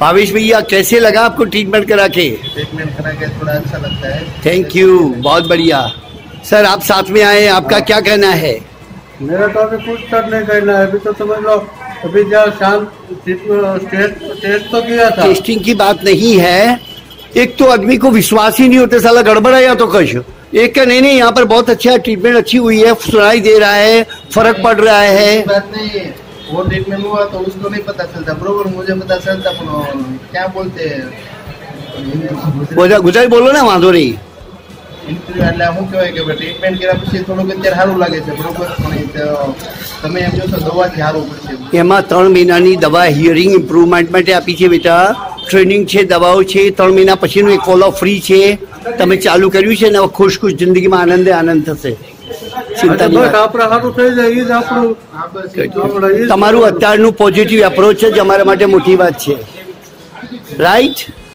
भावेश भैया, कैसे लगा आपको ट्रीटमेंट करा के? ट्रीटमेंट करा के थोड़ा अच्छा लगता है। थैंक यू, बहुत बढ़िया। सर आप साथ में आए, आपका क्या कहना है? मेरा तो अभी कुछ तक नहीं कहना है, अभी तो समझ लो अभी जब शाम टेस्ट तो किया था। टेस्टिंग की बात नहीं है, एक तो आदमी को विश्वास ही नहीं होता, साला गड़बड़ाया तो कुछ। एक का नहीं, यहाँ पर बहुत अच्छा ट्रीटमेंट अच्छी हुई है, सुनाई दे रहा है, फर्क पड़ रहा है। बात नहीं है, वो ट्रीटमेंट हुआ तो उसको नहीं पता चलता, बरोबर मुझे पता चलता। क्या बोलते है, गुजराती बोलो ना, वांधो नहीं। એમાં 3 મહિનાની દવા હિયરિંગ ઇમ્પ્રુવમેન્ટ માટે આપી છે બેટા, ટ્રેનિંગ છે, દવાઓ છે, 3 મહિના પછીનું એક ફોલો ફ્રી છે, તમે ચાલુ કર્યું છે ને, ખુશખુશ જિંદગીમાં આનંદે આનંદ થશે, ચિંતા નહીં। તમારું અત્યારનું પોઝિટિવ એપ્રોચ જ અમારા માટે મોટી વાત છે, રાઈટ।